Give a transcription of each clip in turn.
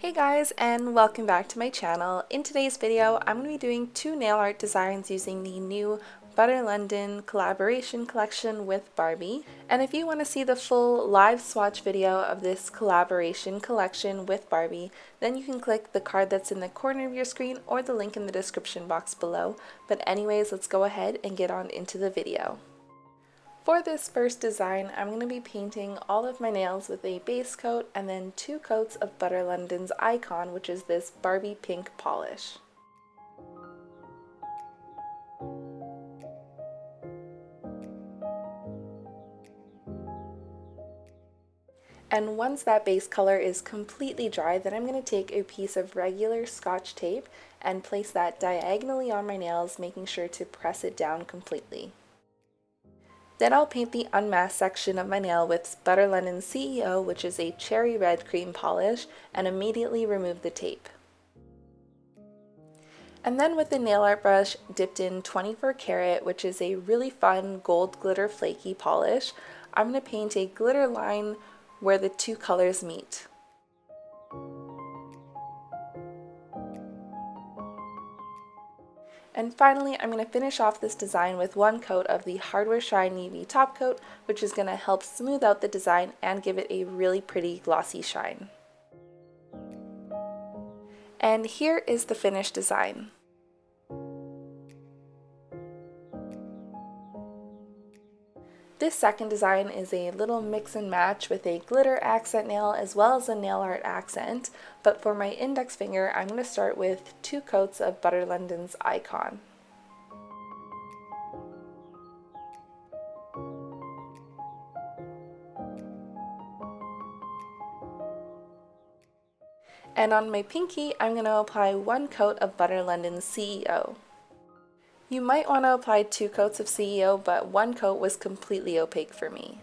Hey guys, and welcome back to my channel. In today's video, I'm going to be doing two nail art designs using the new Butter London collaboration collection with Barbie. And if you want to see the full live swatch video of this collaboration collection with Barbie, then you can click the card that's in the corner of your screen or the link in the description box below. But anyways, let's go ahead and get on into the video. For this first design, I'm going to be painting all of my nails with a base coat and then two coats of Butter London's Icon, which is this Barbie pink polish. And once that base color is completely dry, then I'm going to take a piece of regular Scotch tape and place that diagonally on my nails, making sure to press it down completely. Then I'll paint the unmasked section of my nail with Butter London CEO, which is a cherry red cream polish, and immediately remove the tape. And then with the nail art brush dipped in 24 karat, which is a really fun gold glitter flaky polish, I'm going to paint a glitter line where the two colors meet. And finally, I'm going to finish off this design with one coat of the Hardwear Shine UV Top Coat, which is going to help smooth out the design and give it a really pretty glossy shine. And here is the finished design. This second design is a little mix and match with a glitter accent nail as well as a nail art accent, but for my index finger, I'm going to start with two coats of Butter London's Icon. And on my pinky, I'm going to apply one coat of Butter London's CEO. You might want to apply two coats of CEO, but one coat was completely opaque for me.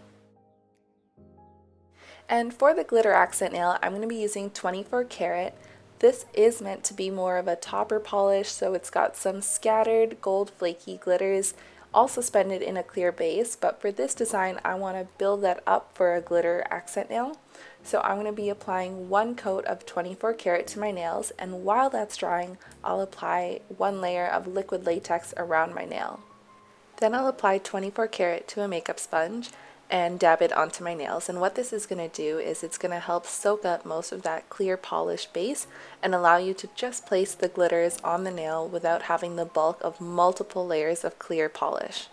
And for the glitter accent nail, I'm going to be using 24 karat. This is meant to be more of a topper polish, so it's got some scattered gold flaky glitters, all suspended in a clear base, but for this design, I want to build that up for a glitter accent nail. So I'm going to be applying one coat of 24 karat to my nails, and while that's drying, I'll apply one layer of liquid latex around my nail. Then I'll apply 24 karat to a makeup sponge and dab it onto my nails, and what this is going to do is it's going to help soak up most of that clear polish base and allow you to just place the glitters on the nail without having the bulk of multiple layers of clear polish.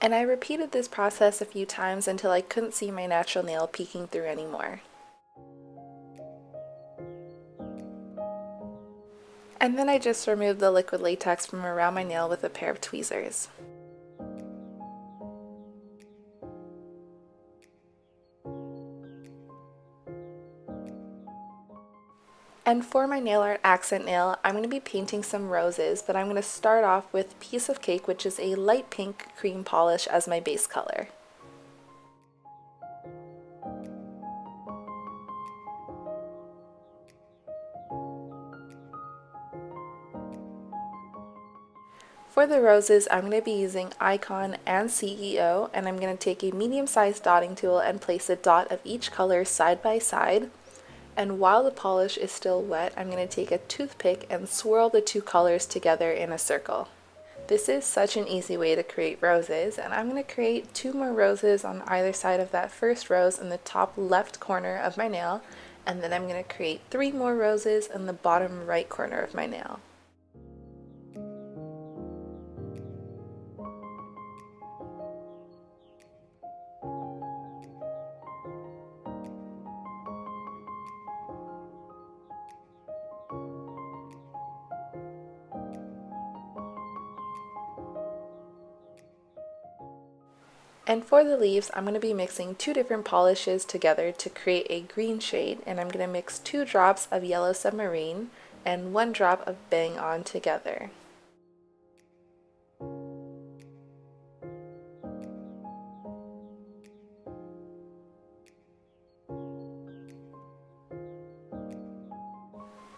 And I repeated this process a few times until I couldn't see my natural nail peeking through anymore. And then I just removed the liquid latex from around my nail with a pair of tweezers. And for my nail art accent nail, I'm going to be painting some roses, but I'm going to start off with Piece of Cake, which is a light pink cream polish, as my base color. For the roses, I'm going to be using Icon and CEO, and I'm going to take a medium-sized dotting tool and place a dot of each color side by side. And while the polish is still wet, I'm going to take a toothpick and swirl the two colors together in a circle. This is such an easy way to create roses, and I'm going to create two more roses on either side of that first rose in the top left corner of my nail, and then I'm going to create three more roses in the bottom right corner of my nail. And for the leaves, I'm going to be mixing two different polishes together to create a green shade, and I'm going to mix two drops of Yellow Submarine and one drop of Bang On together.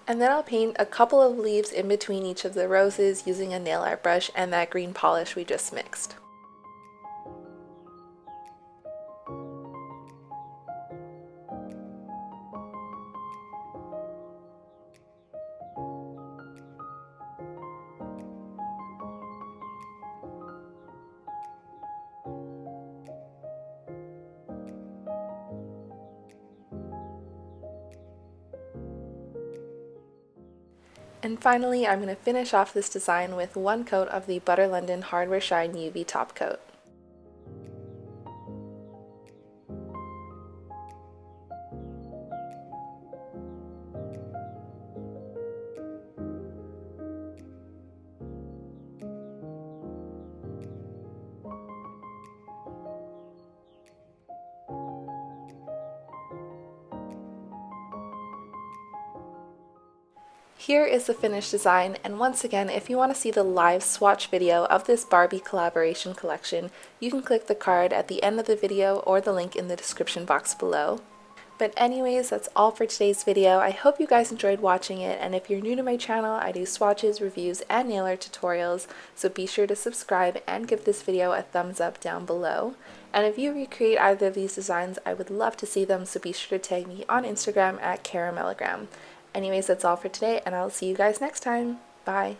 And then I'll paint a couple of leaves in between each of the roses using a nail art brush and that green polish we just mixed. And finally, I'm going to finish off this design with one coat of the Butter London Hardwear Shine UV Top Coat. Here is the finished design, and once again, if you want to see the live swatch video of this Barbie collaboration collection, you can click the card at the end of the video or the link in the description box below. But anyways, that's all for today's video. I hope you guys enjoyed watching it, and if you're new to my channel, I do swatches, reviews, and nail art tutorials, so be sure to subscribe and give this video a thumbs up down below. And if you recreate either of these designs, I would love to see them, so be sure to tag me on Instagram at caramellogram. Anyways, that's all for today, and I'll see you guys next time. Bye!